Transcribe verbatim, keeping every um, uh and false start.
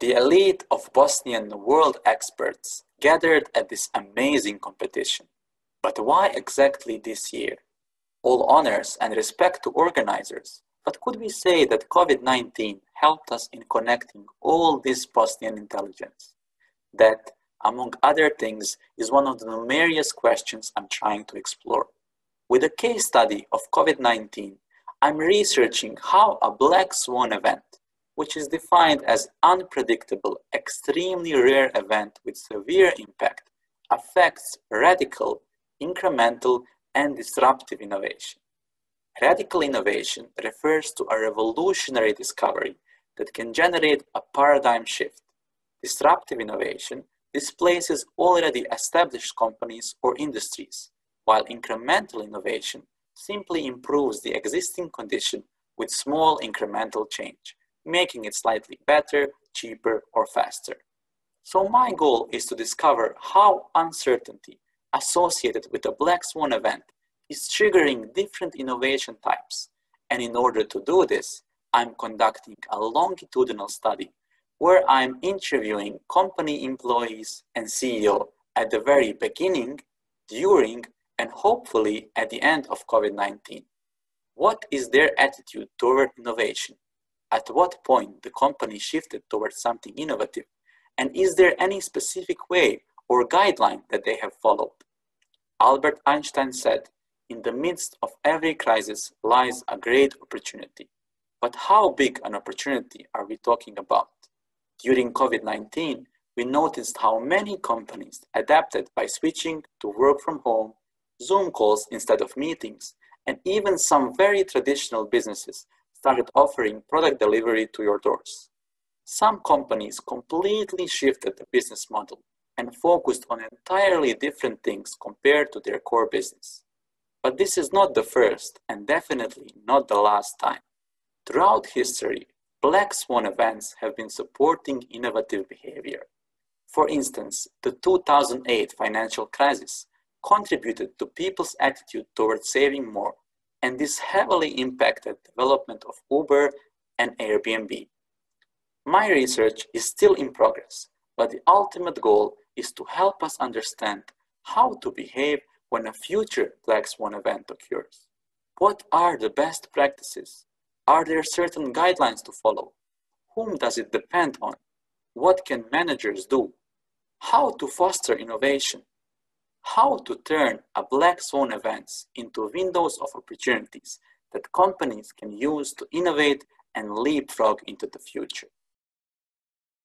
The elite of Bosnian world experts gathered at this amazing competition. But why exactly this year? All honors and respect to organizers, but could we say that COVID nineteen helped us in connecting all this Bosnian intelligence? That, among other things, is one of the numerous questions I'm trying to explore. With a case study of COVID nineteen, I'm researching how a black swan event, which is defined as an unpredictable, extremely rare event with severe impact, affects radical, incremental, and disruptive innovation. Radical innovation refers to a revolutionary discovery that can generate a paradigm shift. Disruptive innovation displaces already established companies or industries, while incremental innovation simply improves the existing condition with small incremental change, making it slightly better, cheaper, or faster. So my goal is to discover how uncertainty associated with the Black Swan event is triggering different innovation types. And in order to do this, I'm conducting a longitudinal study where I'm interviewing company employees and C E O at the very beginning, during, and hopefully at the end of COVID nineteen. What is their attitude toward innovation? At what point the company shifted towards something innovative? And is there any specific way or guideline that they have followed? Albert Einstein said, "In the midst of every crisis lies a great opportunity." But how big an opportunity are we talking about? During COVID nineteen, we noticed how many companies adapted by switching to work from home, Zoom calls instead of meetings, and even some very traditional businesses started offering product delivery to your doors. Some companies completely shifted the business model and focused on entirely different things compared to their core business. But this is not the first and definitely not the last time. Throughout history, Black Swan events have been supporting innovative behavior. For instance, the two thousand eight financial crisis contributed to people's attitude towards saving more, and this heavily impacted development of Uber and Airbnb. My research is still in progress, but the ultimate goal is to help us understand how to behave when a future Black Swan event occurs. What are the best practices? Are there certain guidelines to follow? Whom does it depend on? What can managers do? How to foster innovation? How to turn a Black Swan events into windows of opportunities that companies can use to innovate and leapfrog into the future?